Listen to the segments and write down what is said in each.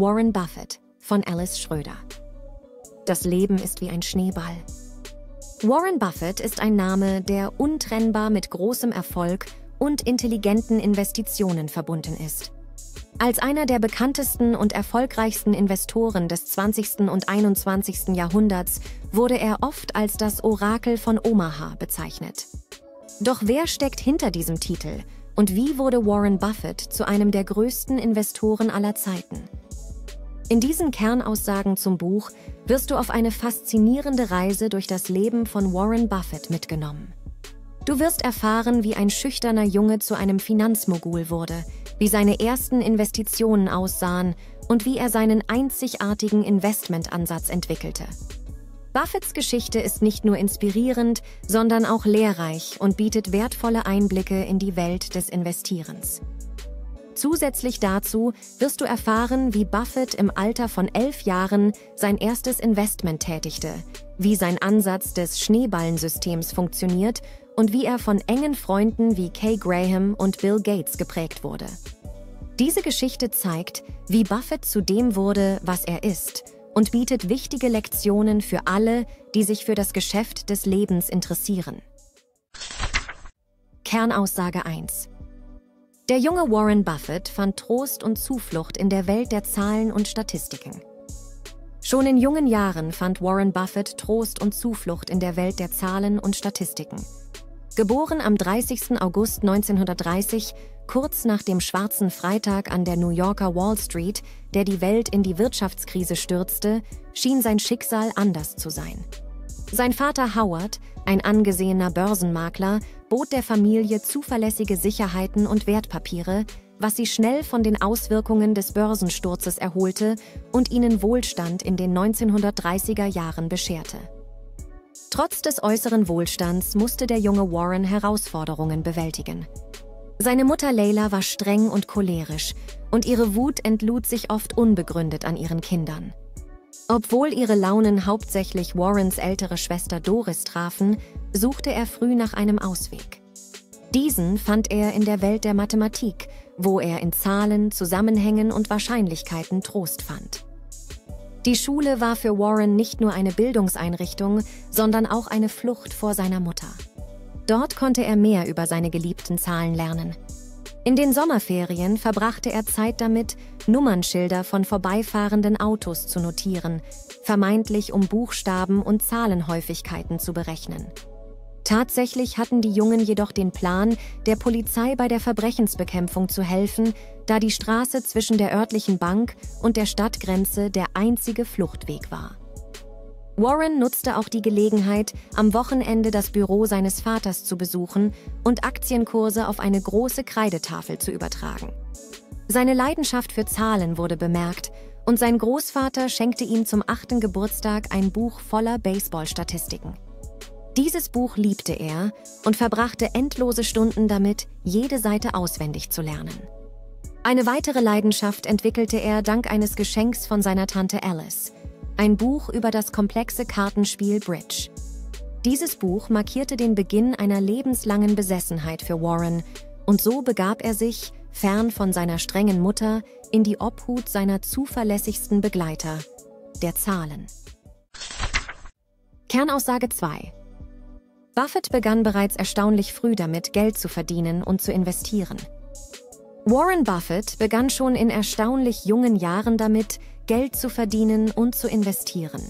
Warren Buffett von Alice Schroeder. Das Leben ist wie ein Schneeball. Warren Buffett ist ein Name, der untrennbar mit großem Erfolg und intelligenten Investitionen verbunden ist. Als einer der bekanntesten und erfolgreichsten Investoren des 20. und 21. Jahrhunderts wurde er oft als das Orakel von Omaha bezeichnet. Doch wer steckt hinter diesem Titel und wie wurde Warren Buffett zu einem der größten Investoren aller Zeiten? In diesen Kernaussagen zum Buch wirst du auf eine faszinierende Reise durch das Leben von Warren Buffett mitgenommen. Du wirst erfahren, wie ein schüchterner Junge zu einem Finanzmogul wurde, wie seine ersten Investitionen aussahen und wie er seinen einzigartigen Investmentansatz entwickelte. Buffetts Geschichte ist nicht nur inspirierend, sondern auch lehrreich und bietet wertvolle Einblicke in die Welt des Investierens. Zusätzlich dazu wirst du erfahren, wie Buffett im Alter von 11 Jahren sein erstes Investment tätigte, wie sein Ansatz des Schneeballensystems funktioniert und wie er von engen Freunden wie Kay Graham und Bill Gates geprägt wurde. Diese Geschichte zeigt, wie Buffett zu dem wurde, was er ist, und bietet wichtige Lektionen für alle, die sich für das Geschäft des Lebens interessieren. Kernaussage 1: Der junge Warren Buffett fand Trost und Zuflucht in der Welt der Zahlen und Statistiken. Schon in jungen Jahren fand Warren Buffett Trost und Zuflucht in der Welt der Zahlen und Statistiken. Geboren am 30. August 1930, kurz nach dem Schwarzen Freitag an der New Yorker Wall Street, der die Welt in die Wirtschaftskrise stürzte, schien sein Schicksal anders zu sein. Sein Vater Howard, ein angesehener Börsenmakler, bot der Familie zuverlässige Sicherheiten und Wertpapiere, was sie schnell von den Auswirkungen des Börsensturzes erholte und ihnen Wohlstand in den 1930er Jahren bescherte. Trotz des äußeren Wohlstands musste der junge Warren Herausforderungen bewältigen. Seine Mutter Leyla war streng und cholerisch, und ihre Wut entlud sich oft unbegründet an ihren Kindern. Obwohl ihre Launen hauptsächlich Warrens ältere Schwester Doris trafen, suchte er früh nach einem Ausweg. Diesen fand er in der Welt der Mathematik, wo er in Zahlen, Zusammenhängen und Wahrscheinlichkeiten Trost fand. Die Schule war für Warren nicht nur eine Bildungseinrichtung, sondern auch eine Flucht vor seiner Mutter. Dort konnte er mehr über seine geliebten Zahlen lernen. In den Sommerferien verbrachte er Zeit damit, Nummernschilder von vorbeifahrenden Autos zu notieren, vermeintlich um Buchstaben und Zahlenhäufigkeiten zu berechnen. Tatsächlich hatten die Jungen jedoch den Plan, der Polizei bei der Verbrechensbekämpfung zu helfen, da die Straße zwischen der örtlichen Bank und der Stadtgrenze der einzige Fluchtweg war. Warren nutzte auch die Gelegenheit, am Wochenende das Büro seines Vaters zu besuchen und Aktienkurse auf eine große Kreidetafel zu übertragen. Seine Leidenschaft für Zahlen wurde bemerkt und sein Großvater schenkte ihm zum 8. Geburtstag ein Buch voller Baseball-Statistiken. Dieses Buch liebte er und verbrachte endlose Stunden damit, jede Seite auswendig zu lernen. Eine weitere Leidenschaft entwickelte er dank eines Geschenks von seiner Tante Alice. Ein Buch über das komplexe Kartenspiel Bridge. Dieses Buch markierte den Beginn einer lebenslangen Besessenheit für Warren und so begab er sich, fern von seiner strengen Mutter, in die Obhut seiner zuverlässigsten Begleiter, der Zahlen. Kernaussage 2: Buffett begann bereits erstaunlich früh damit, Geld zu verdienen und zu investieren. Warren Buffett begann schon in erstaunlich jungen Jahren damit, Geld zu verdienen und zu investieren.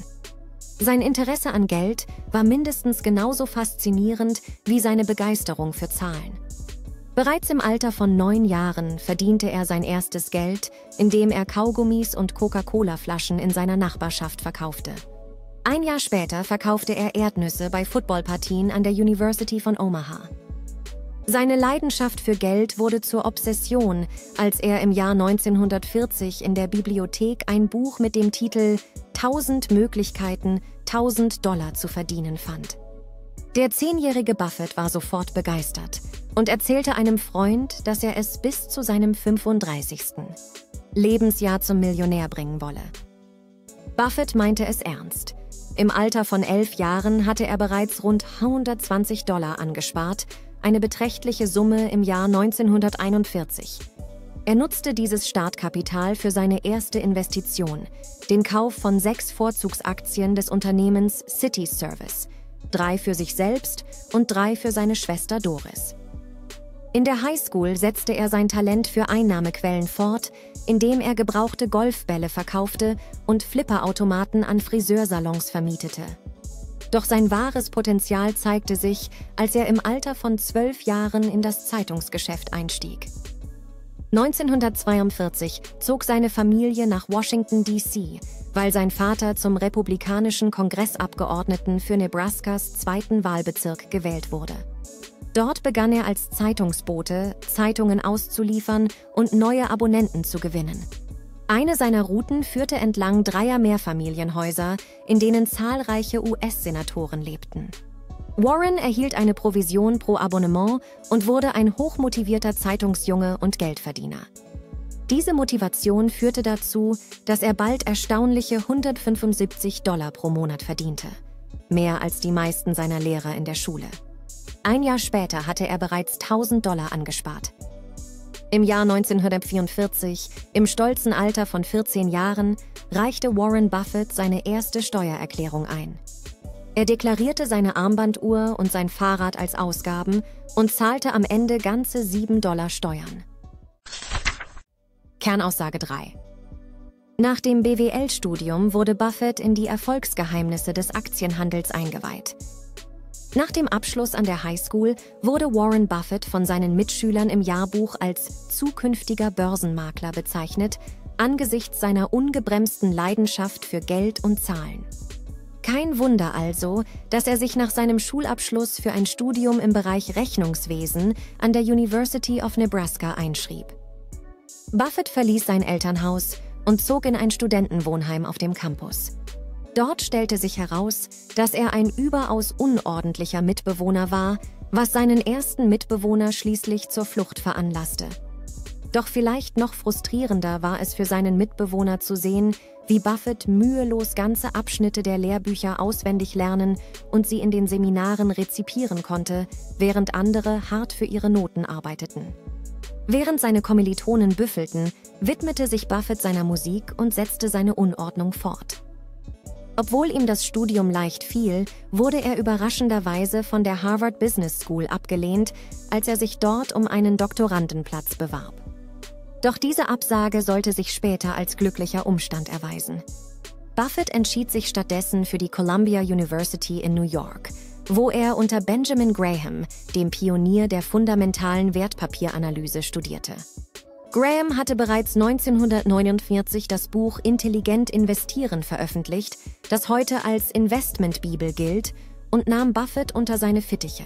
Sein Interesse an Geld war mindestens genauso faszinierend wie seine Begeisterung für Zahlen. Bereits im Alter von 9 Jahren verdiente er sein erstes Geld, indem er Kaugummis und Coca-Cola-Flaschen in seiner Nachbarschaft verkaufte. Ein Jahr später verkaufte er Erdnüsse bei Footballpartien an der University von Omaha. Seine Leidenschaft für Geld wurde zur Obsession, als er im Jahr 1940 in der Bibliothek ein Buch mit dem Titel „1000 Möglichkeiten, 1000 Dollar zu verdienen" fand. Der 10-jährige Buffett war sofort begeistert und erzählte einem Freund, dass er es bis zu seinem 35. Lebensjahr zum Millionär bringen wolle. Buffett meinte es ernst. Im Alter von 11 Jahren hatte er bereits rund 120 Dollar angespart, eine beträchtliche Summe im Jahr 1941. Er nutzte dieses Startkapital für seine erste Investition, den Kauf von 6 Vorzugsaktien des Unternehmens City Service, 3 für sich selbst und 3 für seine Schwester Doris. In der Highschool setzte er sein Talent für Einnahmequellen fort, indem er gebrauchte Golfbälle verkaufte und Flipperautomaten an Friseursalons vermietete. Doch sein wahres Potenzial zeigte sich, als er im Alter von 12 Jahren in das Zeitungsgeschäft einstieg. 1942 zog seine Familie nach Washington, D.C., weil sein Vater zum republikanischen Kongressabgeordneten für Nebraskas 2. Wahlbezirk gewählt wurde. Dort begann er als Zeitungsbote, Zeitungen auszuliefern und neue Abonnenten zu gewinnen. Eine seiner Routen führte entlang 3er Mehrfamilienhäuser, in denen zahlreiche US-Senatoren lebten. Warren erhielt eine Provision pro Abonnement und wurde ein hochmotivierter Zeitungsjunge und Geldverdiener. Diese Motivation führte dazu, dass er bald erstaunliche $175 pro Monat verdiente, mehr als die meisten seiner Lehrer in der Schule. Ein Jahr später hatte er bereits $1000 angespart. Im Jahr 1944, im stolzen Alter von 14 Jahren, reichte Warren Buffett seine erste Steuererklärung ein. Er deklarierte seine Armbanduhr und sein Fahrrad als Ausgaben und zahlte am Ende ganze $7 Steuern. Kernaussage 3: Nach dem BWL-Studium wurde Buffett in die Erfolgsgeheimnisse des Aktienhandels eingeweiht. Nach dem Abschluss an der Highschool wurde Warren Buffett von seinen Mitschülern im Jahrbuch als zukünftiger Börsenmakler bezeichnet, angesichts seiner ungebremsten Leidenschaft für Geld und Zahlen. Kein Wunder also, dass er sich nach seinem Schulabschluss für ein Studium im Bereich Rechnungswesen an der University of Nebraska einschrieb. Buffett verließ sein Elternhaus und zog in ein Studentenwohnheim auf dem Campus. Dort stellte sich heraus, dass er ein überaus unordentlicher Mitbewohner war, was seinen ersten Mitbewohner schließlich zur Flucht veranlasste. Doch vielleicht noch frustrierender war es für seinen Mitbewohner zu sehen, wie Buffett mühelos ganze Abschnitte der Lehrbücher auswendig lernen und sie in den Seminaren rezipieren konnte, während andere hart für ihre Noten arbeiteten. Während seine Kommilitonen büffelten, widmete sich Buffett seiner Musik und setzte seine Unordnung fort. Obwohl ihm das Studium leicht fiel, wurde er überraschenderweise von der Harvard Business School abgelehnt, als er sich dort um einen Doktorandenplatz bewarb. Doch diese Absage sollte sich später als glücklicher Umstand erweisen. Buffett entschied sich stattdessen für die Columbia University in New York, wo er unter Benjamin Graham, dem Pionier der fundamentalen Wertpapieranalyse, studierte. Graham hatte bereits 1949 das Buch Intelligent investieren veröffentlicht, das heute als Investmentbibel gilt, und nahm Buffett unter seine Fittiche.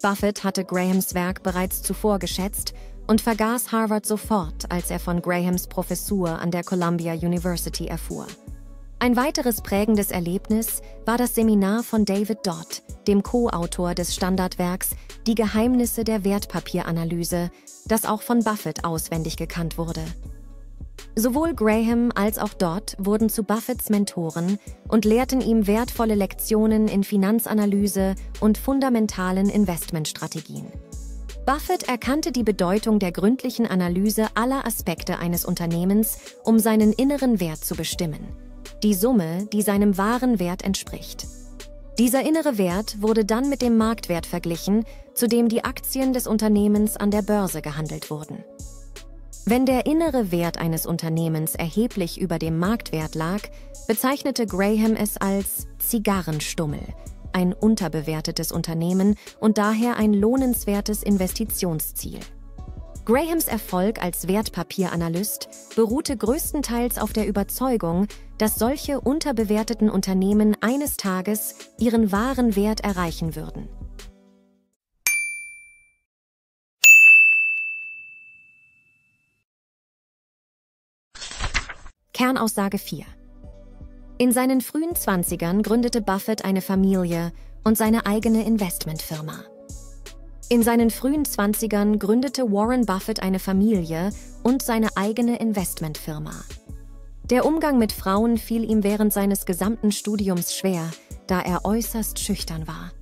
Buffett hatte Grahams Werk bereits zuvor geschätzt und vergaß Harvard sofort, als er von Grahams Professur an der Columbia University erfuhr. Ein weiteres prägendes Erlebnis war das Seminar von David Dodd, dem Co-Autor des Standardwerks Die Geheimnisse der Wertpapieranalyse, das auch von Buffett auswendig gekannt wurde. Sowohl Graham als auch Dodd wurden zu Buffetts Mentoren und lehrten ihm wertvolle Lektionen in Finanzanalyse und fundamentalen Investmentstrategien. Buffett erkannte die Bedeutung der gründlichen Analyse aller Aspekte eines Unternehmens, um seinen inneren Wert zu bestimmen. Die Summe, die seinem wahren Wert entspricht. Dieser innere Wert wurde dann mit dem Marktwert verglichen, zu dem die Aktien des Unternehmens an der Börse gehandelt wurden. Wenn der innere Wert eines Unternehmens erheblich über dem Marktwert lag, bezeichnete Graham es als Zigarrenstummel, ein unterbewertetes Unternehmen und daher ein lohnenswertes Investitionsziel. Grahams Erfolg als Wertpapieranalyst beruhte größtenteils auf der Überzeugung, dass solche unterbewerteten Unternehmen eines Tages ihren wahren Wert erreichen würden. Kernaussage 4: In seinen frühen 20ern gründete Buffett eine Familie und seine eigene Investmentfirma. In seinen frühen 20ern gründete Warren Buffett eine Familie und seine eigene Investmentfirma. Der Umgang mit Frauen fiel ihm während seines gesamten Studiums schwer, da er äußerst schüchtern war.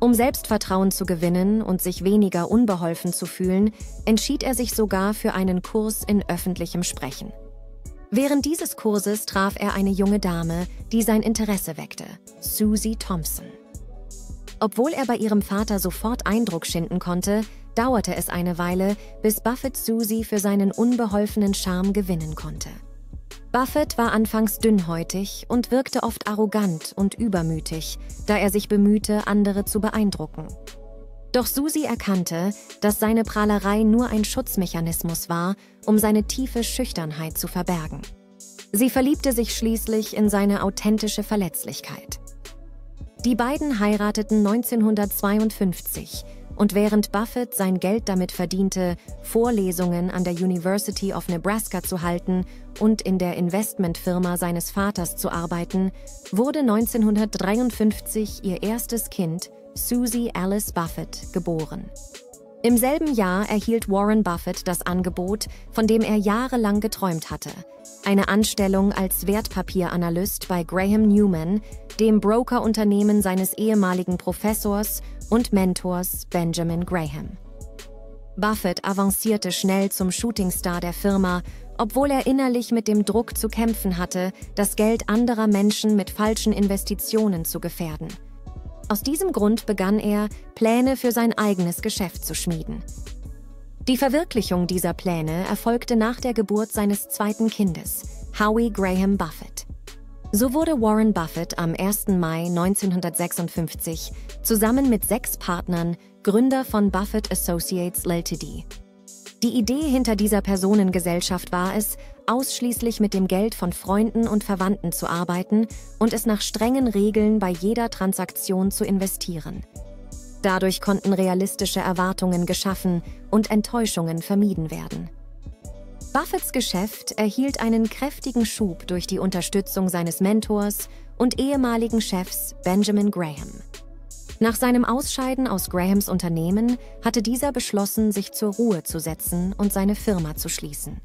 Um Selbstvertrauen zu gewinnen und sich weniger unbeholfen zu fühlen, entschied er sich sogar für einen Kurs in öffentlichem Sprechen. Während dieses Kurses traf er eine junge Dame, die sein Interesse weckte, Susie Thompson. Obwohl er bei ihrem Vater sofort Eindruck schinden konnte, dauerte es eine Weile, bis Buffett Susie für seinen unbeholfenen Charme gewinnen konnte. Buffett war anfangs dünnhäutig und wirkte oft arrogant und übermütig, da er sich bemühte, andere zu beeindrucken. Doch Susie erkannte, dass seine Prahlerei nur ein Schutzmechanismus war, um seine tiefe Schüchternheit zu verbergen. Sie verliebte sich schließlich in seine authentische Verletzlichkeit. Die beiden heirateten 1952 und während Buffett sein Geld damit verdiente, Vorlesungen an der University of Nebraska zu halten und in der Investmentfirma seines Vaters zu arbeiten, wurde 1953 ihr erstes Kind, Susie Alice Buffett, geboren. Im selben Jahr erhielt Warren Buffett das Angebot, von dem er jahrelang geträumt hatte, eine Anstellung als Wertpapieranalyst bei Graham-Newman, dem Brokerunternehmen seines ehemaligen Professors und Mentors Benjamin Graham. Buffett avancierte schnell zum Shootingstar der Firma, obwohl er innerlich mit dem Druck zu kämpfen hatte, das Geld anderer Menschen mit falschen Investitionen zu gefährden. Aus diesem Grund begann er, Pläne für sein eigenes Geschäft zu schmieden. Die Verwirklichung dieser Pläne erfolgte nach der Geburt seines zweiten Kindes, Howie Graham Buffett. So wurde Warren Buffett am 1. Mai 1956 zusammen mit 6 Partnern Gründer von Buffett Associates Ltd. Die Idee hinter dieser Personengesellschaft war es, ausschließlich mit dem Geld von Freunden und Verwandten zu arbeiten und es nach strengen Regeln bei jeder Transaktion zu investieren. Dadurch konnten realistische Erwartungen geschaffen und Enttäuschungen vermieden werden. Buffetts Geschäft erhielt einen kräftigen Schub durch die Unterstützung seines Mentors und ehemaligen Chefs Benjamin Graham. Nach seinem Ausscheiden aus Grahams Unternehmen hatte dieser beschlossen, sich zur Ruhe zu setzen und seine Firma zu schließen.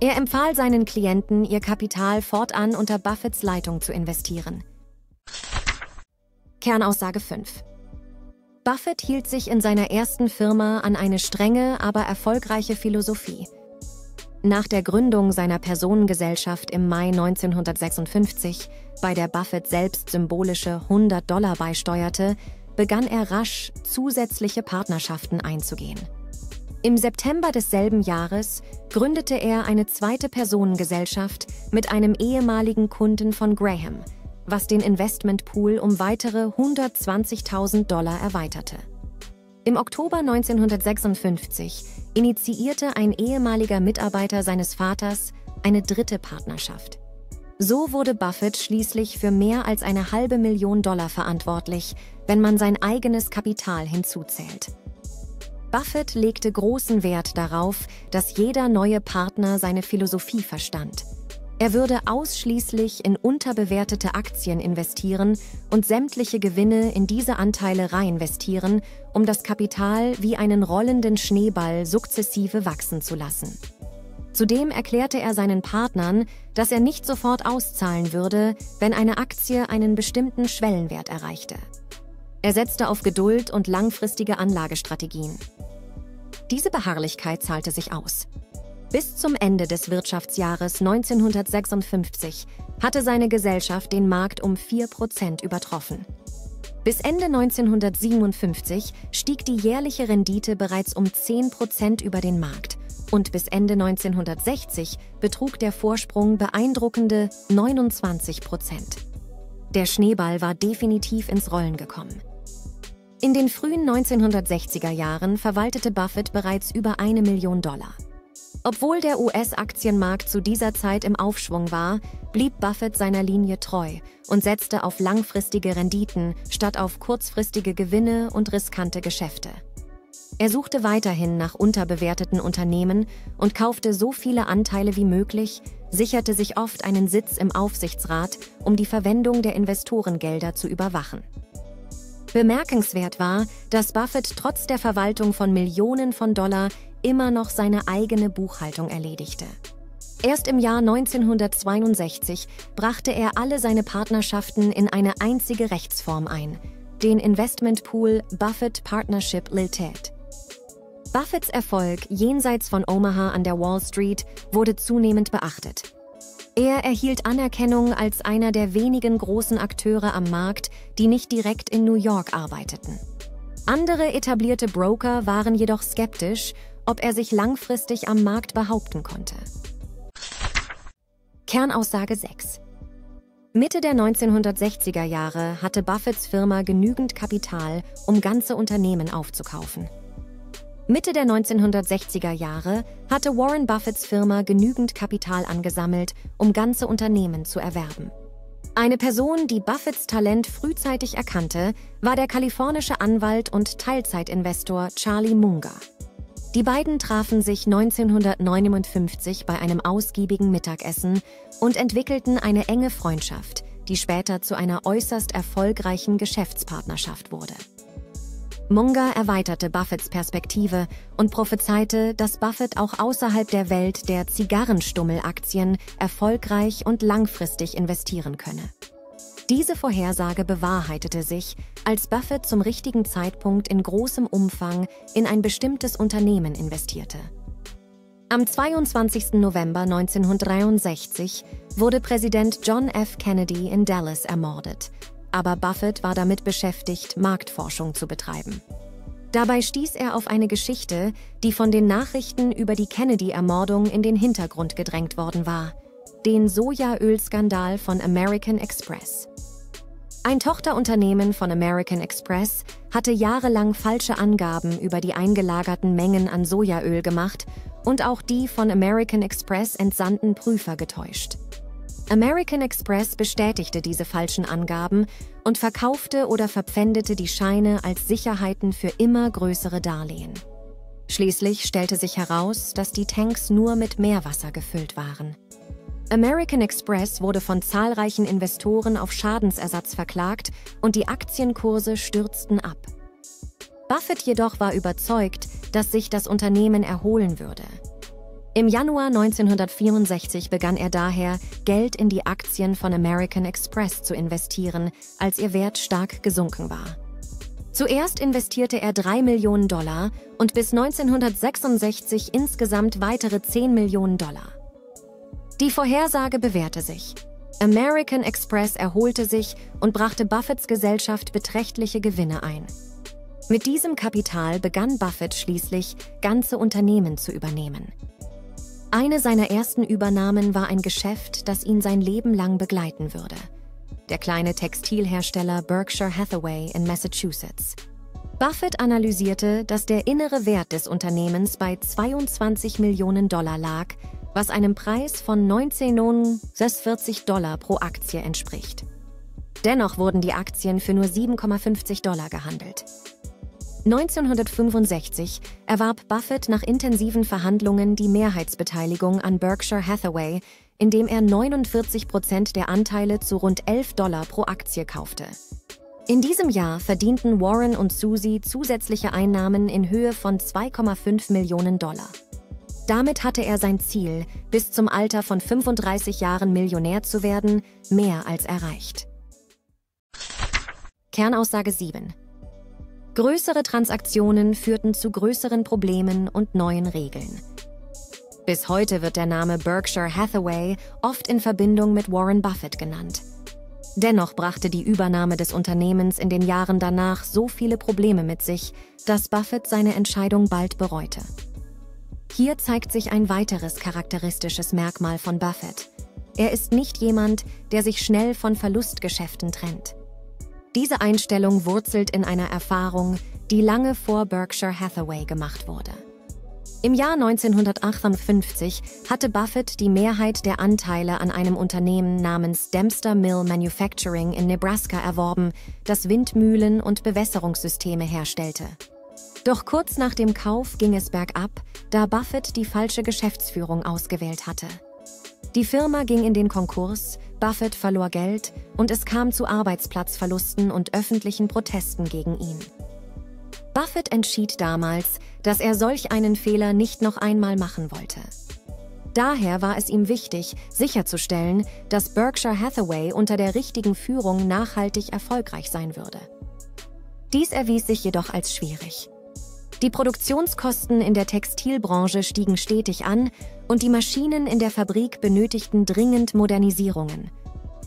Er empfahl seinen Klienten, ihr Kapital fortan unter Buffetts Leitung zu investieren. Kernaussage 5: Buffett hielt sich in seiner ersten Firma an eine strenge, aber erfolgreiche Philosophie. Nach der Gründung seiner Personengesellschaft im Mai 1956, bei der Buffett selbst symbolische $100 beisteuerte, begann er rasch, zusätzliche Partnerschaften einzugehen. Im September desselben Jahres gründete er eine zweite Personengesellschaft mit einem ehemaligen Kunden von Graham, was den Investmentpool um weitere $120.000 erweiterte. Im Oktober 1956 initiierte ein ehemaliger Mitarbeiter seines Vaters eine dritte Partnerschaft. So wurde Buffett schließlich für mehr als eine $500.000 verantwortlich, wenn man sein eigenes Kapital hinzuzählt. Buffett legte großen Wert darauf, dass jeder neue Partner seine Philosophie verstand. Er würde ausschließlich in unterbewertete Aktien investieren und sämtliche Gewinne in diese Anteile reinvestieren, um das Kapital wie einen rollenden Schneeball sukzessive wachsen zu lassen. Zudem erklärte er seinen Partnern, dass er nicht sofort auszahlen würde, wenn eine Aktie einen bestimmten Schwellenwert erreichte. Er setzte auf Geduld und langfristige Anlagestrategien. Diese Beharrlichkeit zahlte sich aus. Bis zum Ende des Wirtschaftsjahres 1956 hatte seine Gesellschaft den Markt um 4% übertroffen. Bis Ende 1957 stieg die jährliche Rendite bereits um 10% über den Markt und bis Ende 1960 betrug der Vorsprung beeindruckende 29%. Der Schneeball war definitiv ins Rollen gekommen. In den frühen 1960er Jahren verwaltete Buffett bereits über $1 Million. Obwohl der US-Aktienmarkt zu dieser Zeit im Aufschwung war, blieb Buffett seiner Linie treu und setzte auf langfristige Renditen statt auf kurzfristige Gewinne und riskante Geschäfte. Er suchte weiterhin nach unterbewerteten Unternehmen und kaufte so viele Anteile wie möglich, sicherte sich oft einen Sitz im Aufsichtsrat, um die Verwendung der Investorengelder zu überwachen. Bemerkenswert war, dass Buffett trotz der Verwaltung von Millionen von Dollar immer noch seine eigene Buchhaltung erledigte. Erst im Jahr 1962 brachte er alle seine Partnerschaften in eine einzige Rechtsform ein, den Investmentpool Buffett Partnership Ltd. Buffetts Erfolg jenseits von Omaha an der Wall Street wurde zunehmend beachtet. Er erhielt Anerkennung als einer der wenigen großen Akteure am Markt, die nicht direkt in New York arbeiteten. Andere etablierte Broker waren jedoch skeptisch, ob er sich langfristig am Markt behaupten konnte. Kernaussage 6. Mitte der 1960er Jahre hatte Buffetts Firma genügend Kapital, um ganze Unternehmen aufzukaufen. Mitte der 1960er Jahre hatte Warren Buffetts Firma genügend Kapital angesammelt, um ganze Unternehmen zu erwerben. Eine Person, die Buffetts Talent frühzeitig erkannte, war der kalifornische Anwalt und Teilzeitinvestor Charlie Munger. Die beiden trafen sich 1959 bei einem ausgiebigen Mittagessen und entwickelten eine enge Freundschaft, die später zu einer äußerst erfolgreichen Geschäftspartnerschaft wurde. Munger erweiterte Buffetts Perspektive und prophezeite, dass Buffett auch außerhalb der Welt der Zigarrenstummelaktien erfolgreich und langfristig investieren könne. Diese Vorhersage bewahrheitete sich, als Buffett zum richtigen Zeitpunkt in großem Umfang in ein bestimmtes Unternehmen investierte. Am 22. November 1963 wurde Präsident John F. Kennedy in Dallas ermordet. Aber Buffett war damit beschäftigt, Marktforschung zu betreiben. Dabei stieß er auf eine Geschichte, die von den Nachrichten über die Kennedy-Ermordung in den Hintergrund gedrängt worden war, den Sojaölskandal von American Express. Ein Tochterunternehmen von American Express hatte jahrelang falsche Angaben über die eingelagerten Mengen an Sojaöl gemacht und auch die von American Express entsandten Prüfer getäuscht. American Express bestätigte diese falschen Angaben und verkaufte oder verpfändete die Scheine als Sicherheiten für immer größere Darlehen. Schließlich stellte sich heraus, dass die Tanks nur mit Meerwasser gefüllt waren. American Express wurde von zahlreichen Investoren auf Schadensersatz verklagt und die Aktienkurse stürzten ab. Buffett jedoch war überzeugt, dass sich das Unternehmen erholen würde. Im Januar 1964 begann er daher, Geld in die Aktien von American Express zu investieren, als ihr Wert stark gesunken war. Zuerst investierte er 3 Millionen $ und bis 1966 insgesamt weitere 10 Millionen $. Die Vorhersage bewährte sich. American Express erholte sich und brachte Buffetts Gesellschaft beträchtliche Gewinne ein. Mit diesem Kapital begann Buffett schließlich, ganze Unternehmen zu übernehmen. Eine seiner ersten Übernahmen war ein Geschäft, das ihn sein Leben lang begleiten würde. Der kleine Textilhersteller Berkshire Hathaway in Massachusetts. Buffett analysierte, dass der innere Wert des Unternehmens bei 22 Millionen Dollar lag, was einem Preis von 19,46 Dollar pro Aktie entspricht. Dennoch wurden die Aktien für nur 7,50 Dollar gehandelt. 1965 erwarb Buffett nach intensiven Verhandlungen die Mehrheitsbeteiligung an Berkshire Hathaway, indem er 49% der Anteile zu rund 11 Dollar pro Aktie kaufte. In diesem Jahr verdienten Warren und Susie zusätzliche Einnahmen in Höhe von 2,5 Millionen Dollar. Damit hatte er sein Ziel, bis zum Alter von 35 Jahren Millionär zu werden, mehr als erreicht. Kernaussage 7. Größere Transaktionen führten zu größeren Problemen und neuen Regeln. Bis heute wird der Name Berkshire Hathaway oft in Verbindung mit Warren Buffett genannt. Dennoch brachte die Übernahme des Unternehmens in den Jahren danach so viele Probleme mit sich, dass Buffett seine Entscheidung bald bereute. Hier zeigt sich ein weiteres charakteristisches Merkmal von Buffett. Er ist nicht jemand, der sich schnell von Verlustgeschäften trennt. Diese Einstellung wurzelt in einer Erfahrung, die lange vor Berkshire Hathaway gemacht wurde. Im Jahr 1958 hatte Buffett die Mehrheit der Anteile an einem Unternehmen namens Dempster Mill Manufacturing in Nebraska erworben, das Windmühlen und Bewässerungssysteme herstellte. Doch kurz nach dem Kauf ging es bergab, da Buffett die falsche Geschäftsführung ausgewählt hatte. Die Firma ging in den Konkurs, Buffett verlor Geld und es kam zu Arbeitsplatzverlusten und öffentlichen Protesten gegen ihn. Buffett entschied damals, dass er solch einen Fehler nicht noch einmal machen wollte. Daher war es ihm wichtig, sicherzustellen, dass Berkshire Hathaway unter der richtigen Führung nachhaltig erfolgreich sein würde. Dies erwies sich jedoch als schwierig. Die Produktionskosten in der Textilbranche stiegen stetig an und die Maschinen in der Fabrik benötigten dringend Modernisierungen.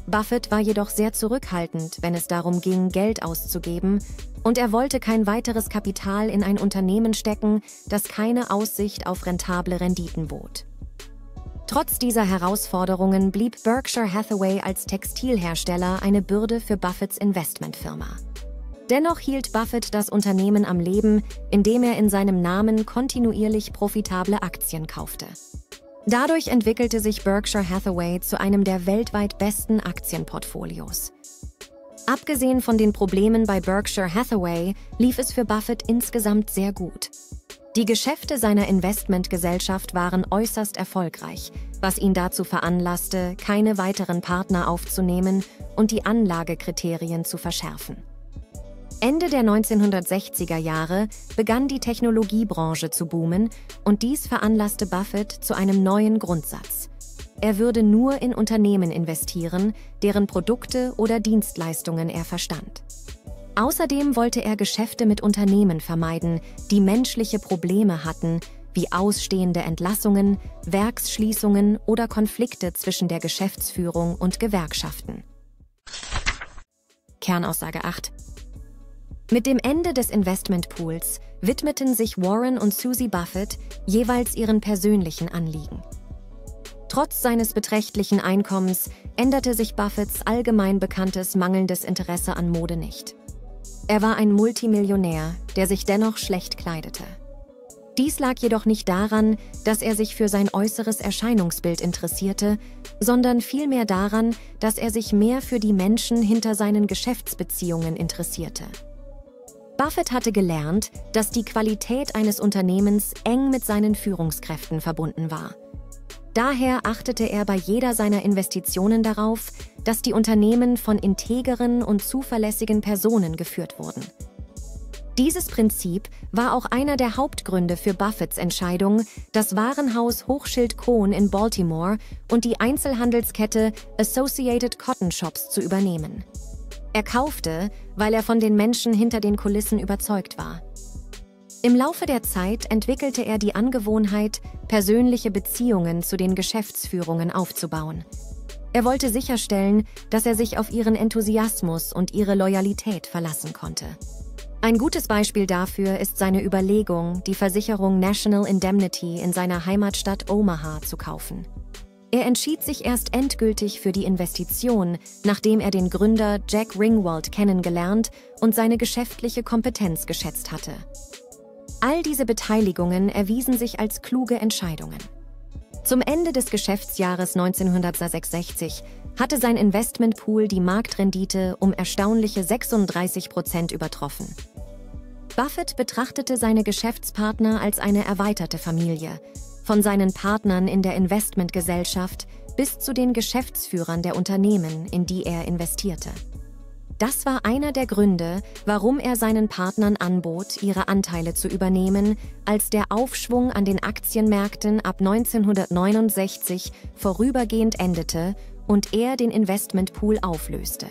Buffett war jedoch sehr zurückhaltend, wenn es darum ging, Geld auszugeben, und er wollte kein weiteres Kapital in ein Unternehmen stecken, das keine Aussicht auf rentable Renditen bot. Trotz dieser Herausforderungen blieb Berkshire Hathaway als Textilhersteller eine Bürde für Buffetts Investmentfirma. Dennoch hielt Buffett das Unternehmen am Leben, indem er in seinem Namen kontinuierlich profitable Aktien kaufte. Dadurch entwickelte sich Berkshire Hathaway zu einem der weltweit besten Aktienportfolios. Abgesehen von den Problemen bei Berkshire Hathaway lief es für Buffett insgesamt sehr gut. Die Geschäfte seiner Investmentgesellschaft waren äußerst erfolgreich, was ihn dazu veranlasste, keine weiteren Partner aufzunehmen und die Anlagekriterien zu verschärfen. Ende der 1960er Jahre begann die Technologiebranche zu boomen und dies veranlasste Buffett zu einem neuen Grundsatz. Er würde nur in Unternehmen investieren, deren Produkte oder Dienstleistungen er verstand. Außerdem wollte er Geschäfte mit Unternehmen vermeiden, die menschliche Probleme hatten, wie ausstehende Entlassungen, Werksschließungen oder Konflikte zwischen der Geschäftsführung und Gewerkschaften. Kernaussage 8. Mit dem Ende des Investmentpools widmeten sich Warren und Susie Buffett jeweils ihren persönlichen Anliegen. Trotz seines beträchtlichen Einkommens änderte sich Buffetts allgemein bekanntes mangelndes Interesse an Mode nicht. Er war ein Multimillionär, der sich dennoch schlecht kleidete. Dies lag jedoch nicht daran, dass er sich für sein äußeres Erscheinungsbild interessierte, sondern vielmehr daran, dass er sich mehr für die Menschen hinter seinen Geschäftsbeziehungen interessierte. Buffett hatte gelernt, dass die Qualität eines Unternehmens eng mit seinen Führungskräften verbunden war. Daher achtete er bei jeder seiner Investitionen darauf, dass die Unternehmen von integeren und zuverlässigen Personen geführt wurden. Dieses Prinzip war auch einer der Hauptgründe für Buffetts Entscheidung, das Warenhaus Hochschild-Kohn in Baltimore und die Einzelhandelskette Associated Cotton Shops zu übernehmen. Er kaufte, weil er von den Menschen hinter den Kulissen überzeugt war. Im Laufe der Zeit entwickelte er die Angewohnheit, persönliche Beziehungen zu den Geschäftsführungen aufzubauen. Er wollte sicherstellen, dass er sich auf ihren Enthusiasmus und ihre Loyalität verlassen konnte. Ein gutes Beispiel dafür ist seine Überlegung, die Versicherung National Indemnity in seiner Heimatstadt Omaha zu kaufen. Er entschied sich erst endgültig für die Investition, nachdem er den Gründer Jack Ringwald kennengelernt und seine geschäftliche Kompetenz geschätzt hatte. All diese Beteiligungen erwiesen sich als kluge Entscheidungen. Zum Ende des Geschäftsjahres 1966 hatte sein Investmentpool die Marktrendite um erstaunliche 36% übertroffen. Buffett betrachtete seine Geschäftspartner als eine erweiterte Familie, von seinen Partnern in der Investmentgesellschaft bis zu den Geschäftsführern der Unternehmen, in die er investierte. Das war einer der Gründe, warum er seinen Partnern anbot, ihre Anteile zu übernehmen, als der Aufschwung an den Aktienmärkten ab 1969 vorübergehend endete und er den Investmentpool auflöste.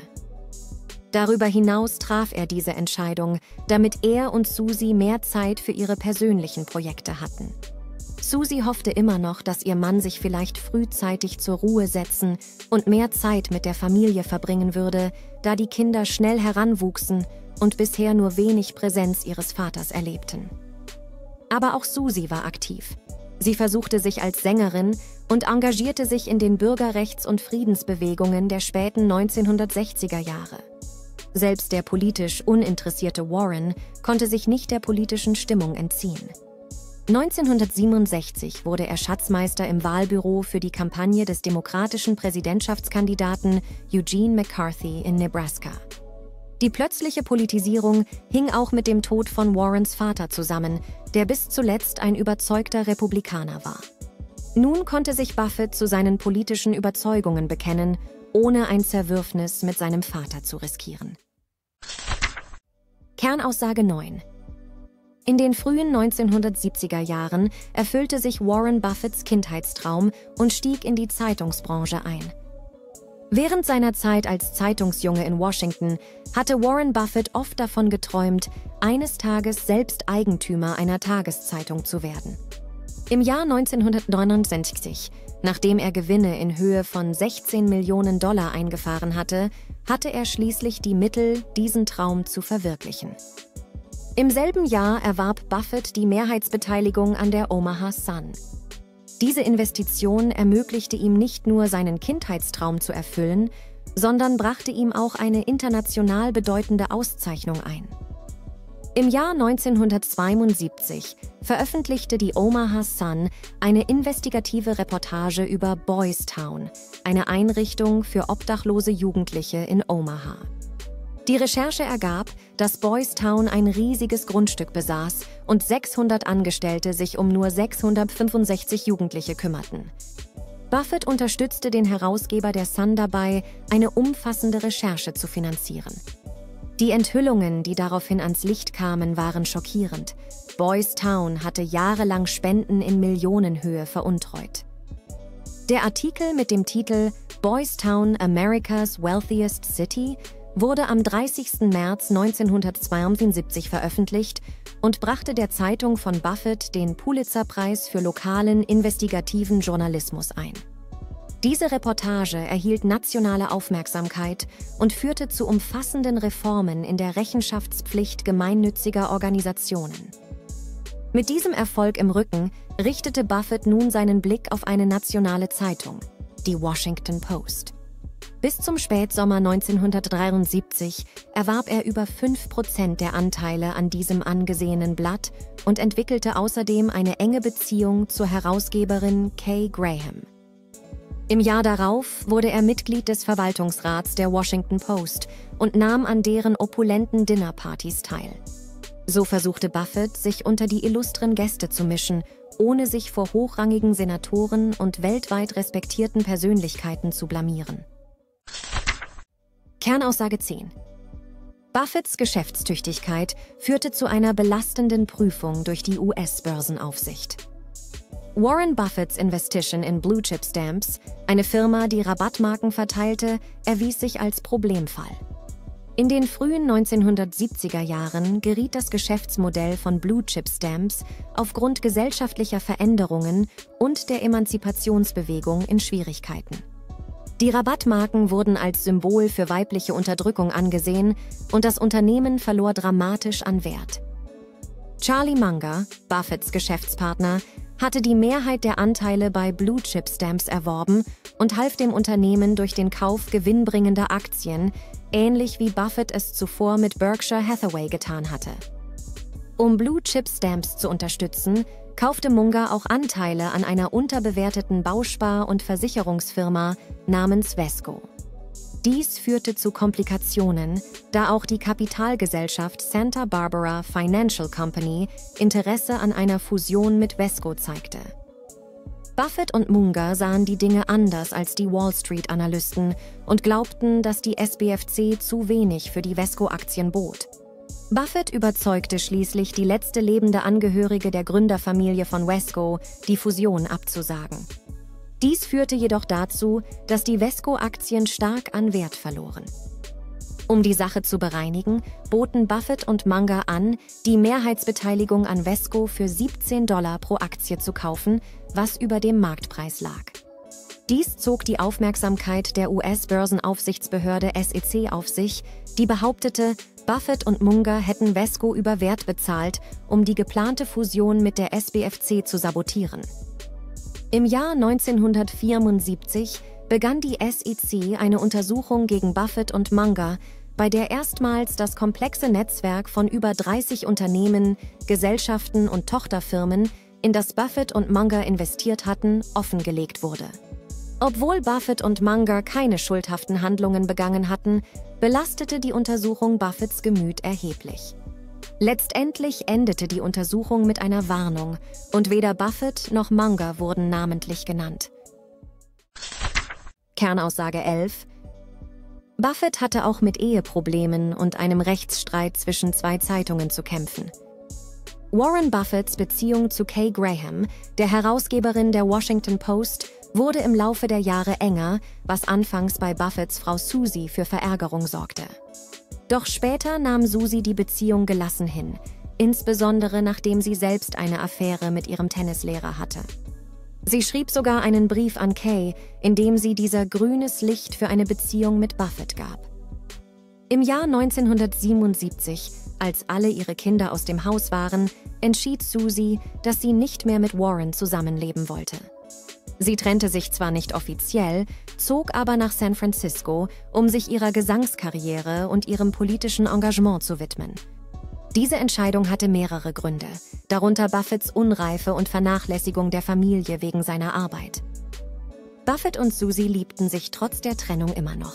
Darüber hinaus traf er diese Entscheidung, damit er und Susie mehr Zeit für ihre persönlichen Projekte hatten. Susie hoffte immer noch, dass ihr Mann sich vielleicht frühzeitig zur Ruhe setzen und mehr Zeit mit der Familie verbringen würde, da die Kinder schnell heranwuchsen und bisher nur wenig Präsenz ihres Vaters erlebten. Aber auch Susie war aktiv. Sie versuchte sich als Sängerin und engagierte sich in den Bürgerrechts- und Friedensbewegungen der späten 1960er Jahre. Selbst der politisch uninteressierte Warren konnte sich nicht der politischen Stimmung entziehen. 1967 wurde er Schatzmeister im Wahlbüro für die Kampagne des demokratischen Präsidentschaftskandidaten Eugene McCarthy in Nebraska. Die plötzliche Politisierung hing auch mit dem Tod von Warrens Vater zusammen, der bis zuletzt ein überzeugter Republikaner war. Nun konnte sich Buffett zu seinen politischen Überzeugungen bekennen, ohne ein Zerwürfnis mit seinem Vater zu riskieren. Kernaussage 9. In den frühen 1970er Jahren erfüllte sich Warren Buffetts Kindheitstraum und stieg in die Zeitungsbranche ein. Während seiner Zeit als Zeitungsjunge in Washington hatte Warren Buffett oft davon geträumt, eines Tages selbst Eigentümer einer Tageszeitung zu werden. Im Jahr 1969, nachdem er Gewinne in Höhe von 16 Millionen Dollar eingefahren hatte, hatte er schließlich die Mittel, diesen Traum zu verwirklichen. Im selben Jahr erwarb Buffett die Mehrheitsbeteiligung an der Omaha Sun. Diese Investition ermöglichte ihm nicht nur, seinen Kindheitstraum zu erfüllen, sondern brachte ihm auch eine international bedeutende Auszeichnung ein. Im Jahr 1972 veröffentlichte die Omaha Sun eine investigative Reportage über Boys Town, eine Einrichtung für obdachlose Jugendliche in Omaha. Die Recherche ergab, dass Boys Town ein riesiges Grundstück besaß und 600 Angestellte sich um nur 665 Jugendliche kümmerten. Buffett unterstützte den Herausgeber der Sun dabei, eine umfassende Recherche zu finanzieren. Die Enthüllungen, die daraufhin ans Licht kamen, waren schockierend. Boys Town hatte jahrelang Spenden in Millionenhöhe veruntreut. Der Artikel mit dem Titel "Boys Town, America's Wealthiest City" wurde am 30. März 1972 veröffentlicht und brachte der Zeitung von Buffett den Pulitzer-Preis für lokalen investigativen Journalismus ein. Diese Reportage erhielt nationale Aufmerksamkeit und führte zu umfassenden Reformen in der Rechenschaftspflicht gemeinnütziger Organisationen. Mit diesem Erfolg im Rücken richtete Buffett nun seinen Blick auf eine nationale Zeitung, die Washington Post. Bis zum Spätsommer 1973 erwarb er über 5% der Anteile an diesem angesehenen Blatt und entwickelte außerdem eine enge Beziehung zur Herausgeberin Kay Graham. Im Jahr darauf wurde er Mitglied des Verwaltungsrats der Washington Post und nahm an deren opulenten Dinnerpartys teil. So versuchte Buffett, sich unter die illustren Gäste zu mischen, ohne sich vor hochrangigen Senatoren und weltweit respektierten Persönlichkeiten zu blamieren. Kernaussage 10. Buffetts Geschäftstüchtigkeit führte zu einer belastenden Prüfung durch die US-Börsenaufsicht. Warren Buffetts Investition in Blue Chip Stamps, eine Firma, die Rabattmarken verteilte, erwies sich als Problemfall. In den frühen 1970er Jahren geriet das Geschäftsmodell von Blue Chip Stamps aufgrund gesellschaftlicher Veränderungen und der Emanzipationsbewegung in Schwierigkeiten. Die Rabattmarken wurden als Symbol für weibliche Unterdrückung angesehen und das Unternehmen verlor dramatisch an Wert. Charlie Munger, Buffetts Geschäftspartner, hatte die Mehrheit der Anteile bei Blue Chip Stamps erworben und half dem Unternehmen durch den Kauf gewinnbringender Aktien, ähnlich wie Buffett es zuvor mit Berkshire Hathaway getan hatte. Um Blue Chip Stamps zu unterstützen, kaufte Munger auch Anteile an einer unterbewerteten Bauspar- und Versicherungsfirma namens Wesco. Dies führte zu Komplikationen, da auch die Kapitalgesellschaft Santa Barbara Financial Company Interesse an einer Fusion mit Wesco zeigte. Buffett und Munger sahen die Dinge anders als die Wall Street-Analysten und glaubten, dass die SBFC zu wenig für die Wesco-Aktien bot. Buffett überzeugte schließlich die letzte lebende Angehörige der Gründerfamilie von Wesco, die Fusion abzusagen. Dies führte jedoch dazu, dass die Wesco-Aktien stark an Wert verloren. Um die Sache zu bereinigen, boten Buffett und Munger an, die Mehrheitsbeteiligung an Wesco für 17 Dollar pro Aktie zu kaufen, was über dem Marktpreis lag. Dies zog die Aufmerksamkeit der US-Börsenaufsichtsbehörde SEC auf sich, die behauptete, Buffett und Munger hätten Wesco über Wert bezahlt, um die geplante Fusion mit der SBFC zu sabotieren. Im Jahr 1974 begann die SEC eine Untersuchung gegen Buffett und Munger, bei der erstmals das komplexe Netzwerk von über 30 Unternehmen, Gesellschaften und Tochterfirmen, in das Buffett und Munger investiert hatten, offengelegt wurde. Obwohl Buffett und Munger keine schuldhaften Handlungen begangen hatten, belastete die Untersuchung Buffetts Gemüt erheblich. Letztendlich endete die Untersuchung mit einer Warnung und weder Buffett noch Munger wurden namentlich genannt. Kernaussage 11. Buffett hatte auch mit Eheproblemen und einem Rechtsstreit zwischen zwei Zeitungen zu kämpfen. Warren Buffetts Beziehung zu Kay Graham, der Herausgeberin der Washington Post, wurde im Laufe der Jahre enger, was anfangs bei Buffetts Frau Susie für Verärgerung sorgte. Doch später nahm Susie die Beziehung gelassen hin, insbesondere nachdem sie selbst eine Affäre mit ihrem Tennislehrer hatte. Sie schrieb sogar einen Brief an Kay, in dem sie dieser grünes Licht für eine Beziehung mit Buffett gab. Im Jahr 1977, als alle ihre Kinder aus dem Haus waren, entschied Susie, dass sie nicht mehr mit Warren zusammenleben wollte. Sie trennte sich zwar nicht offiziell, zog aber nach San Francisco, um sich ihrer Gesangskarriere und ihrem politischen Engagement zu widmen. Diese Entscheidung hatte mehrere Gründe, darunter Buffetts Unreife und Vernachlässigung der Familie wegen seiner Arbeit. Buffett und Susie liebten sich trotz der Trennung immer noch.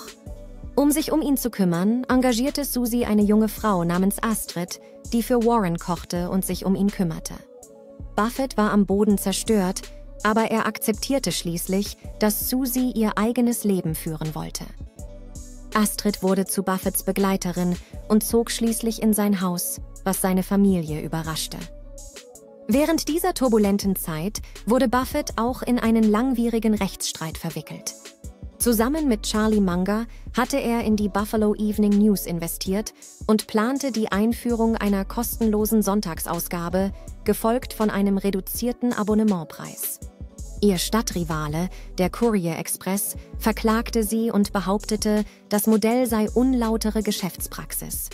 Um sich um ihn zu kümmern, engagierte Susie eine junge Frau namens Astrid, die für Warren kochte und sich um ihn kümmerte. Buffett war am Boden zerstört, aber er akzeptierte schließlich, dass Susie ihr eigenes Leben führen wollte. Astrid wurde zu Buffetts Begleiterin und zog schließlich in sein Haus, was seine Familie überraschte. Während dieser turbulenten Zeit wurde Buffett auch in einen langwierigen Rechtsstreit verwickelt. Zusammen mit Charlie Munger hatte er in die Buffalo Evening News investiert und plante die Einführung einer kostenlosen Sonntagsausgabe, gefolgt von einem reduzierten Abonnementpreis. Ihr Stadtrivale, der Courier Express, verklagte sie und behauptete, das Modell sei unlautere Geschäftspraxis.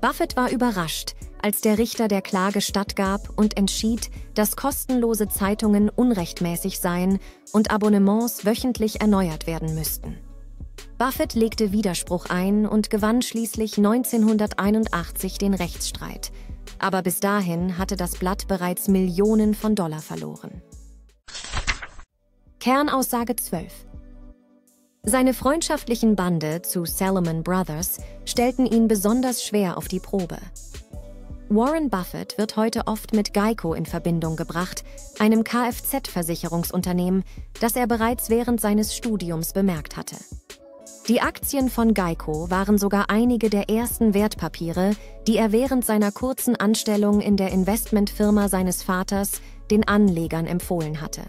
Buffett war überrascht, als der Richter der Klage stattgab und entschied, dass kostenlose Zeitungen unrechtmäßig seien und Abonnements wöchentlich erneuert werden müssten. Buffett legte Widerspruch ein und gewann schließlich 1981 den Rechtsstreit. Aber bis dahin hatte das Blatt bereits Millionen von Dollar verloren. Kernaussage 12. Seine freundschaftlichen Bande zu Salomon Brothers stellten ihn besonders schwer auf die Probe. Warren Buffett wird heute oft mit GEICO in Verbindung gebracht, einem Kfz-Versicherungsunternehmen, das er bereits während seines Studiums bemerkt hatte. Die Aktien von GEICO waren sogar einige der ersten Wertpapiere, die er während seiner kurzen Anstellung in der Investmentfirma seines Vaters den Anlegern empfohlen hatte.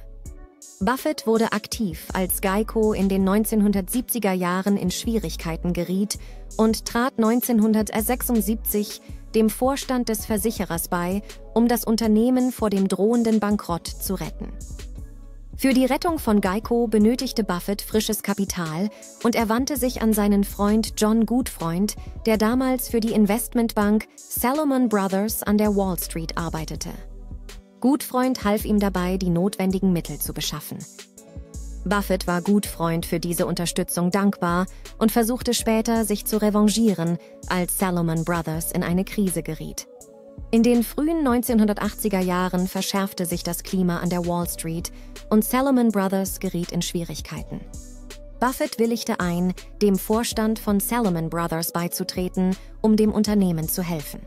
Buffett wurde aktiv, als GEICO in den 1970er Jahren in Schwierigkeiten geriet und trat 1976 dem Vorstand des Versicherers bei, um das Unternehmen vor dem drohenden Bankrott zu retten. Für die Rettung von GEICO benötigte Buffett frisches Kapital und er wandte sich an seinen Freund John Gutfreund, der damals für die Investmentbank Salomon Brothers an der Wall Street arbeitete. Gutfreund half ihm dabei, die notwendigen Mittel zu beschaffen. Buffett war Gutfreund für diese Unterstützung dankbar und versuchte später, sich zu revanchieren, als Salomon Brothers in eine Krise geriet. In den frühen 1980er Jahren verschärfte sich das Klima an der Wall Street und Salomon Brothers geriet in Schwierigkeiten. Buffett willigte ein, dem Vorstand von Salomon Brothers beizutreten, um dem Unternehmen zu helfen.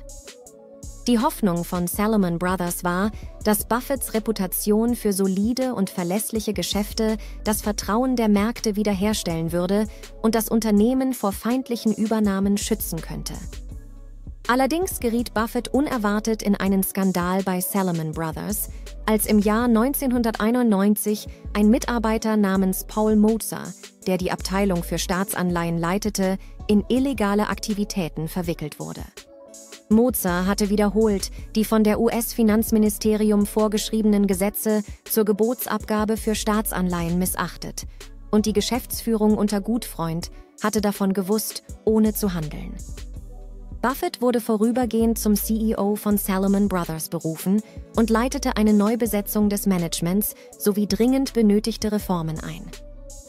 Die Hoffnung von Salomon Brothers war, dass Buffetts Reputation für solide und verlässliche Geschäfte das Vertrauen der Märkte wiederherstellen würde und das Unternehmen vor feindlichen Übernahmen schützen könnte. Allerdings geriet Buffett unerwartet in einen Skandal bei Salomon Brothers, als im Jahr 1991 ein Mitarbeiter namens Paul Mozer, der die Abteilung für Staatsanleihen leitete, in illegale Aktivitäten verwickelt wurde. Mozer hatte wiederholt die von der US-Finanzministerium vorgeschriebenen Gesetze zur Gebotsabgabe für Staatsanleihen missachtet und die Geschäftsführung unter Gutfreund hatte davon gewusst, ohne zu handeln. Buffett wurde vorübergehend zum CEO von Salomon Brothers berufen und leitete eine Neubesetzung des Managements sowie dringend benötigte Reformen ein.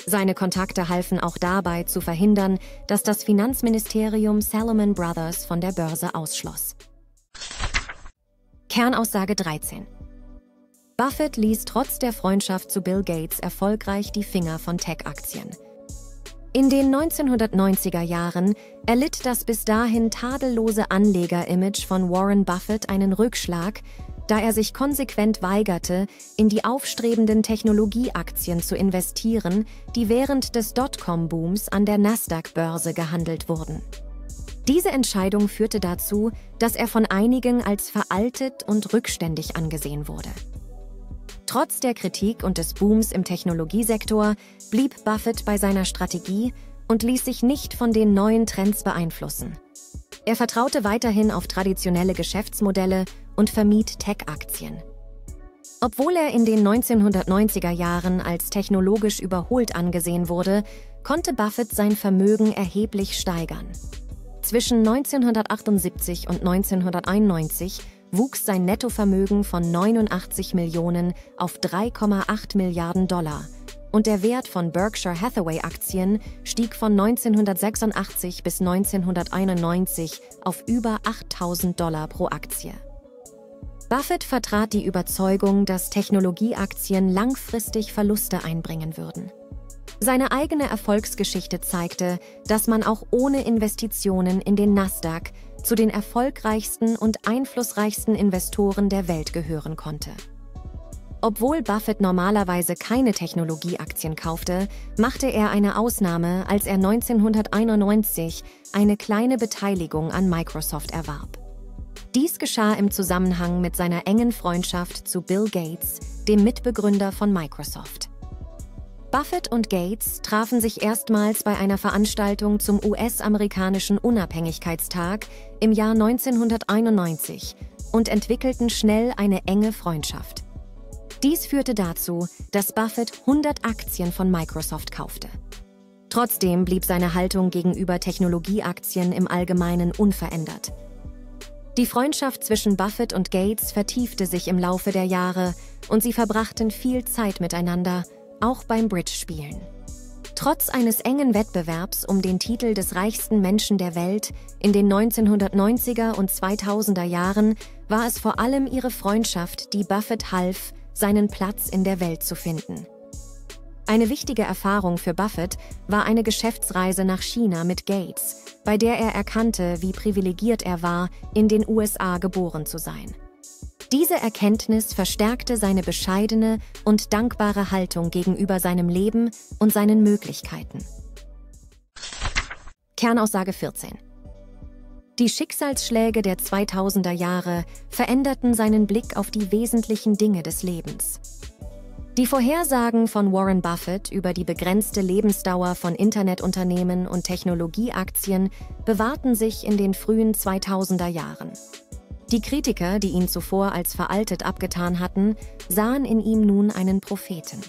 Seine Kontakte halfen auch dabei, zu verhindern, dass das Finanzministerium Salomon Brothers von der Börse ausschloss. Kernaussage 13. Buffett ließ trotz der Freundschaft zu Bill Gates erfolgreich die Finger von Tech-Aktien. In den 1990er Jahren erlitt das bis dahin tadellose Anleger-Image von Warren Buffett einen Rückschlag, da er sich konsequent weigerte, in die aufstrebenden Technologieaktien zu investieren, die während des Dotcom-Booms an der Nasdaq-Börse gehandelt wurden. Diese Entscheidung führte dazu, dass er von einigen als veraltet und rückständig angesehen wurde. Trotz der Kritik und des Booms im Technologiesektor blieb Buffett bei seiner Strategie und ließ sich nicht von den neuen Trends beeinflussen. Er vertraute weiterhin auf traditionelle Geschäftsmodelle und vermied Tech-Aktien. Obwohl er in den 1990er Jahren als technologisch überholt angesehen wurde, konnte Buffett sein Vermögen erheblich steigern. Zwischen 1978 und 1991 wuchs sein Nettovermögen von 89 Millionen auf 3,8 Milliarden Dollar und der Wert von Berkshire Hathaway-Aktien stieg von 1986 bis 1991 auf über 8.000 Dollar pro Aktie. Buffett vertrat die Überzeugung, dass Technologieaktien langfristig Verluste einbringen würden. Seine eigene Erfolgsgeschichte zeigte, dass man auch ohne Investitionen in den Nasdaq zu den erfolgreichsten und einflussreichsten Investoren der Welt gehören konnte. Obwohl Buffett normalerweise keine Technologieaktien kaufte, machte er eine Ausnahme, als er 1991 eine kleine Beteiligung an Microsoft erwarb. Dies geschah im Zusammenhang mit seiner engen Freundschaft zu Bill Gates, dem Mitbegründer von Microsoft. Buffett und Gates trafen sich erstmals bei einer Veranstaltung zum US-amerikanischen Unabhängigkeitstag im Jahr 1991 und entwickelten schnell eine enge Freundschaft. Dies führte dazu, dass Buffett 100 Aktien von Microsoft kaufte. Trotzdem blieb seine Haltung gegenüber Technologieaktien im Allgemeinen unverändert. Die Freundschaft zwischen Buffett und Gates vertiefte sich im Laufe der Jahre und sie verbrachten viel Zeit miteinander, auch beim Bridge-Spielen. Trotz eines engen Wettbewerbs um den Titel des reichsten Menschen der Welt in den 1990er und 2000er Jahren war es vor allem ihre Freundschaft, die Buffett half, seinen Platz in der Welt zu finden. Eine wichtige Erfahrung für Buffett war eine Geschäftsreise nach China mit Gates, bei der er erkannte, wie privilegiert er war, in den USA geboren zu sein. Diese Erkenntnis verstärkte seine bescheidene und dankbare Haltung gegenüber seinem Leben und seinen Möglichkeiten. Kernaussage 14: Die Schicksalsschläge der 2000er Jahre veränderten seinen Blick auf die wesentlichen Dinge des Lebens. Die Vorhersagen von Warren Buffett über die begrenzte Lebensdauer von Internetunternehmen und Technologieaktien bewahrten sich in den frühen 2000er Jahren. Die Kritiker, die ihn zuvor als veraltet abgetan hatten, sahen in ihm nun einen Propheten.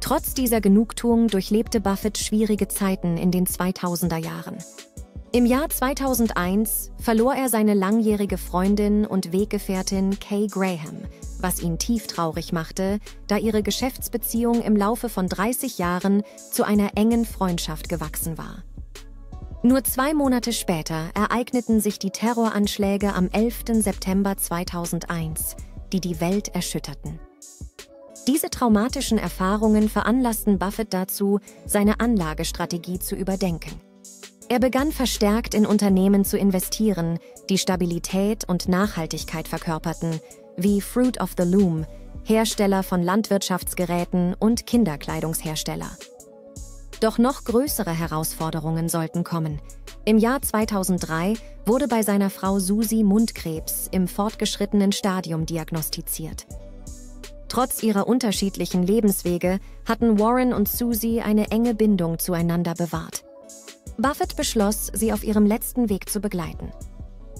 Trotz dieser Genugtuung durchlebte Buffett schwierige Zeiten in den 2000er Jahren. Im Jahr 2001 verlor er seine langjährige Freundin und Weggefährtin Kay Graham, was ihn tief traurig machte, da ihre Geschäftsbeziehung im Laufe von 30 Jahren zu einer engen Freundschaft gewachsen war. Nur 2 Monate später ereigneten sich die Terroranschläge am 11. September 2001, die die Welt erschütterten. Diese traumatischen Erfahrungen veranlassten Buffett dazu, seine Anlagestrategie zu überdenken. Er begann verstärkt in Unternehmen zu investieren, die Stabilität und Nachhaltigkeit verkörperten, wie Fruit of the Loom, Hersteller von Landwirtschaftsgeräten und Kinderkleidungshersteller. Doch noch größere Herausforderungen sollten kommen. Im Jahr 2003 wurde bei seiner Frau Susie Mundkrebs im fortgeschrittenen Stadium diagnostiziert. Trotz ihrer unterschiedlichen Lebenswege hatten Warren und Susie eine enge Bindung zueinander bewahrt. Buffett beschloss, sie auf ihrem letzten Weg zu begleiten.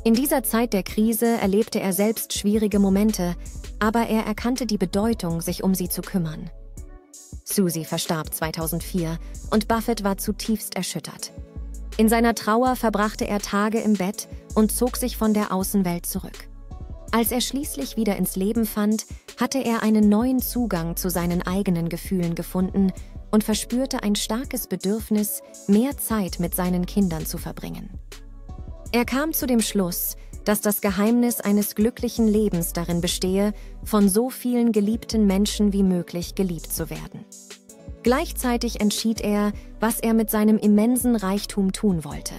In dieser Zeit der Krise erlebte er selbst schwierige Momente, aber er erkannte die Bedeutung, sich um sie zu kümmern. Susie verstarb 2004 und Buffett war zutiefst erschüttert. In seiner Trauer verbrachte er Tage im Bett und zog sich von der Außenwelt zurück. Als er schließlich wieder ins Leben fand, hatte er einen neuen Zugang zu seinen eigenen Gefühlen gefunden und verspürte ein starkes Bedürfnis, mehr Zeit mit seinen Kindern zu verbringen. Er kam zu dem Schluss, dass das Geheimnis eines glücklichen Lebens darin bestehe, von so vielen geliebten Menschen wie möglich geliebt zu werden. Gleichzeitig entschied er, was er mit seinem immensen Reichtum tun wollte.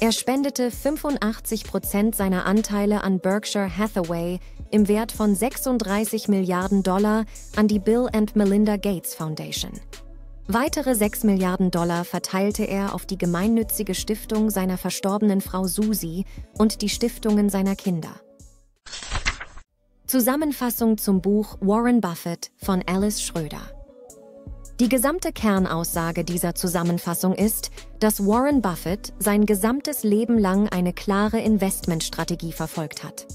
Er spendete 85% seiner Anteile an Berkshire Hathaway im Wert von 36 Milliarden Dollar an die Bill and Melinda Gates Foundation. Weitere 6 Milliarden Dollar verteilte er auf die gemeinnützige Stiftung seiner verstorbenen Frau Susie und die Stiftungen seiner Kinder. Zusammenfassung zum Buch Warren Buffett von Alice Schroeder. Die gesamte Kernaussage dieser Zusammenfassung ist, dass Warren Buffett sein gesamtes Leben lang eine klare Investmentstrategie verfolgt hat.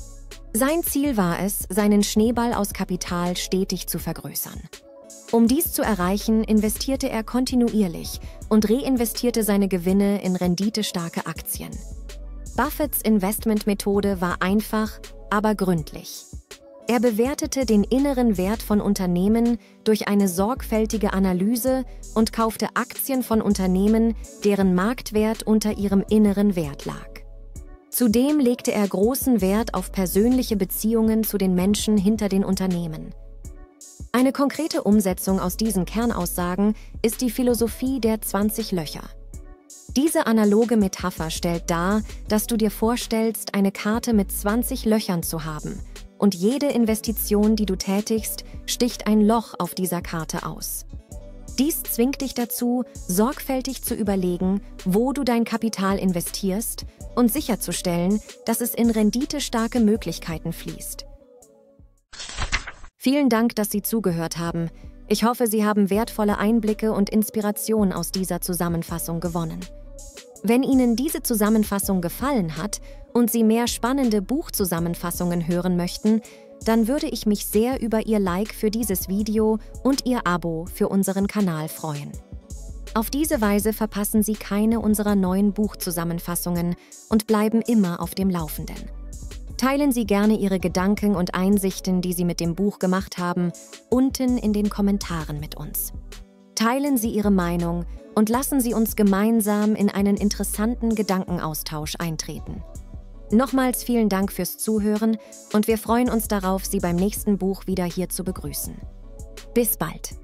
Sein Ziel war es, seinen Schneeball aus Kapital stetig zu vergrößern. Um dies zu erreichen, investierte er kontinuierlich und reinvestierte seine Gewinne in renditestarke Aktien. Buffetts Investmentmethode war einfach, aber gründlich. Er bewertete den inneren Wert von Unternehmen durch eine sorgfältige Analyse und kaufte Aktien von Unternehmen, deren Marktwert unter ihrem inneren Wert lag. Zudem legte er großen Wert auf persönliche Beziehungen zu den Menschen hinter den Unternehmen. Eine konkrete Umsetzung aus diesen Kernaussagen ist die Philosophie der 20 Löcher. Diese analoge Metapher stellt dar, dass du dir vorstellst, eine Karte mit 20 Löchern zu haben, und jede Investition, die du tätigst, sticht ein Loch auf dieser Karte aus. Dies zwingt dich dazu, sorgfältig zu überlegen, wo du dein Kapital investierst und sicherzustellen, dass es in renditestarke Möglichkeiten fließt. Vielen Dank, dass Sie zugehört haben. Ich hoffe, Sie haben wertvolle Einblicke und Inspiration aus dieser Zusammenfassung gewonnen. Wenn Ihnen diese Zusammenfassung gefallen hat und Sie mehr spannende Buchzusammenfassungen hören möchten, dann würde ich mich sehr über Ihr Like für dieses Video und Ihr Abo für unseren Kanal freuen. Auf diese Weise verpassen Sie keine unserer neuen Buchzusammenfassungen und bleiben immer auf dem Laufenden. Teilen Sie gerne Ihre Gedanken und Einsichten, die Sie mit dem Buch gemacht haben, unten in den Kommentaren mit uns. Teilen Sie Ihre Meinung und lassen Sie uns gemeinsam in einen interessanten Gedankenaustausch eintreten. Nochmals vielen Dank fürs Zuhören und wir freuen uns darauf, Sie beim nächsten Buch wieder hier zu begrüßen. Bis bald!